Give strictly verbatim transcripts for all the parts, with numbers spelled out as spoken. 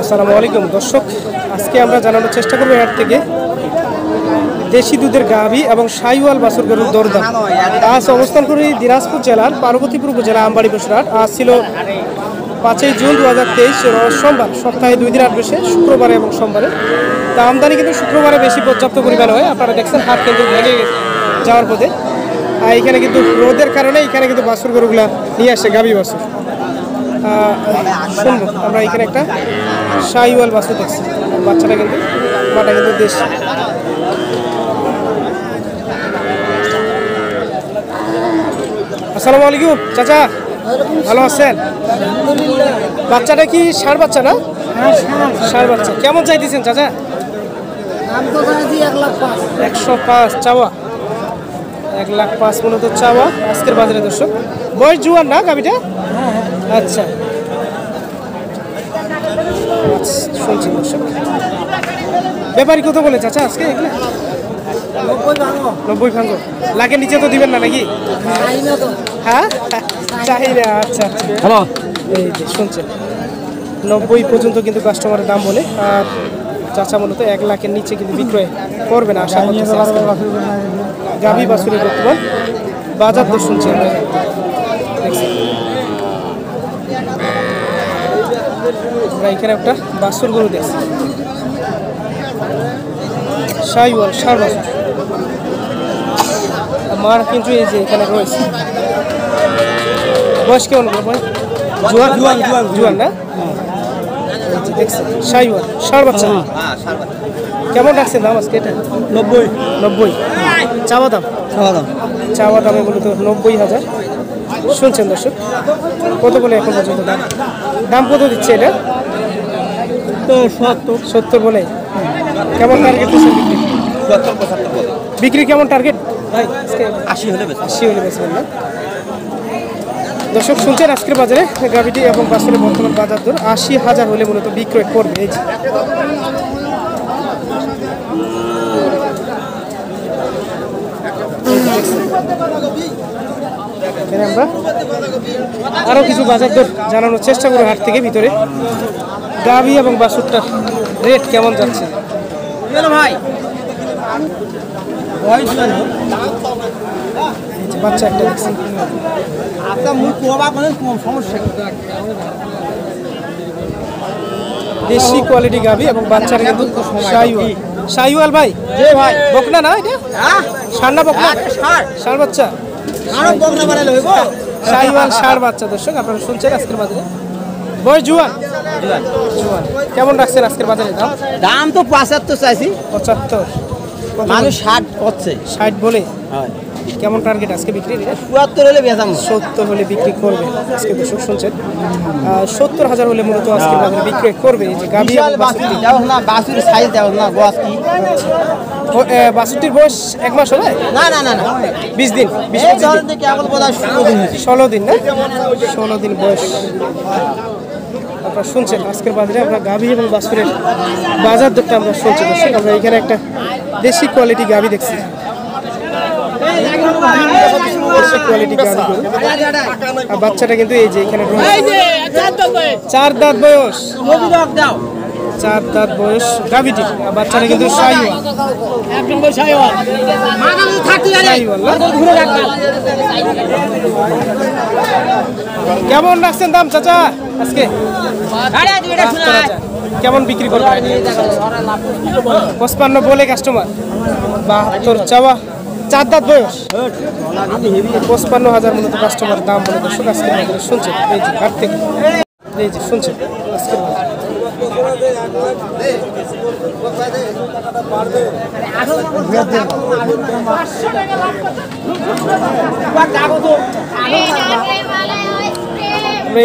আসসালামু আলাইকুম দর্শক, আজকে আমরা জানানোর চেষ্টা করবো হাট থেকে দেশি দুধের গাভী এবং সাহিওয়াল বাছুর গরুর দরদাম। আজ অবস্থান করি দিনাজপুর জেলার পার্বতীপুর উপজেলা আমবাড়ি বসুরহাট। আজ ছিল পাঁচই জুন দু হাজার তেইশ সোমবার। সপ্তাহে দুই দিন হাট বসে, শুক্রবারে এবং সোমবারে। তা আমদানি কিন্তু শুক্রবারে বেশি পর্যাপ্ত পরিমাণ হয়। আপনারা দেখছেন হাট কিন্তু ভেঙে যাওয়ার পথে। আর এখানে কিন্তু রোদের কারণে এখানে কিন্তু বাছুর গরুগুলা নিয়ে আসে, গাভী বাছুর। শুনবো আমরা এখানে একটা সাহিওয়াল বাছুর দেখছি, বাচ্চাটা কিন্তু বাটা কিন্তু দেশি। আসসালামু আলাইকুম চাচা, ভালো আছেন? বাচ্চাটা কি ষাঁড় বাচ্চা না? ষাঁড় বাচ্চা। কেমন চাইতেছেন চাচা? একশো পাঁচ চাওয়া, এক লাখ পাঁচ মূলত চাওয়া আজকের বাজারে। দর্শক বয়স জুয়ান না গাভিটা? আচ্ছা শুনছি দর্শক। ব্যাপারী কত বলে চাচা আজকে? এগুলো নব্বই ভাঙো। লাখের নিচে তো দিবেন না নাকি? হ্যাঁ চাই না। আচ্ছা হ্যালো, এই যে শুনছেন নব্বই পর্যন্ত কিন্তু কাস্টমারের দাম বলে। আর চাচা মূলত এক লাখের নিচে কিন্তু বিক্রয় করবে না আশা করছি। গাভী বাছুরের বর্তমান বাজার তো শুনছেন। আমরা এখানে একটা বাছুর গরু দেখছি, সাহিওয়াল ষাঁড় বাছুর। মার কিন্তু এই যে এখানে রয়েছে। বয়স কেমন ভাই? জোয়ান জোয়ান জোয়ান জোয়ান না? দেখছি সাহিওয়াল ষাঁড় বাচ্চা। কেমন রাখছেন দাম আজকে এটা? নব্বই। নব্বই চাওয়া দাম? চাওয়া দাম। চাওয়া দামে বলুন তো নব্বই হাজার শুনছেন দর্শক। কত বলে এখন পর্যন্ত দাম? দাম কত দিচ্ছে এটা? তো সত্তর। সত্তর বলে। কেমন টার্গেট দিচ্ছে বিক্রি? সত্তর পঁচাত্তর বলে। বিক্রি কেমন টার্গেট ভাই? আশি হলে বেশ। আশি হলে বেশ বললাম। দর্শক শুনছেন আজকের বাজারে গাভীটি এবং বাছুরের বর্তমান বাজার দর আশি হাজার হলে মূলত বিক্রয় করবে। এই যে আমরা আরও কিছু বাজার দর জানানোর চেষ্টা করবো হাট থেকে। ভিতরে গাভী এবং বাছুরটার রেট কেমন যাচ্ছে ভাই? বাচ্চা একটা দেখছি। দেশি কোয়ালিটি গাভী এবং বাচ্চার কিন্তু সাহিওয়াল। সাহিওয়াল ভাই ভাই বকনা না এটা? সান্না বকনা ষাঁড় বাচ্চা। সাহিওয়াল ষাঁড় বাচ্চা দর্শক আপনারা শুনছেন আজকের বাজারে। বয়স জুয়ান। কেমন রাখছেন আজকের বাজারে দাম? দাম তো পঁচাত্তর চাইছি। পঁচাত্তর মানুষ ষাট করছে, ষাট বলে। কেমন টার্গেট আজকে বিক্রি? সত্তর হলে বেচাম। সত্তর হলে বিক্রি করবে আজকে দর্শক শুনছেন। সত্তর হাজার হলে মূলত আজকে বাজারে বিক্রি করবে। এই যে গাভী না বাছুর সাইজ দেওয়া না গোয়াস কি? বাছুরটির বয়স এক মাস হবে না? না না না বিশ দিন। ষোলো দিন না? ষোলো দিন বয়স। আপনারা শুনছেন আজকের বাজারে আমরা গাভী এবং বাছুরের বাজার দরটা আমরা শুনছি দর্শক। আমরা এখানে একটা দেশি কোয়ালিটি গাভী দেখছি। বাচ্চাটা কিন্তু এই যে এখানে চার দাঁত বয়স। চার দাঁত বয়স গাভীটি। বাচ্চাটা কিন্তু কেমন রাখছেন দাম চাচা আজকে? কেমন বিক্রি করবেন? পঁচপান্ন বলে কাস্টমার। বাহাত্তর চাওয়া। চার দাঁত বয়স। পঁচপান্ন হাজার মূলত কাস্টমার দাম বলে দর্শক আজকে শুনছেন। এই যে হাট থেকে এই যে শুনছেন আজকে। আমরা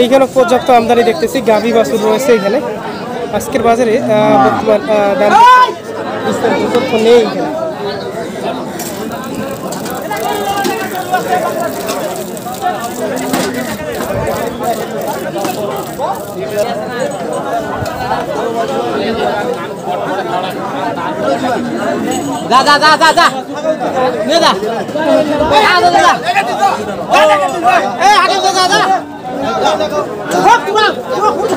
এইখানে পর্যাপ্ত আমদানি দেখতেছি, গাভী বাছুর রয়েছে এখানে আজকের বাজারে। বর্তমান দাম বিস্তারিত নেই। দাদা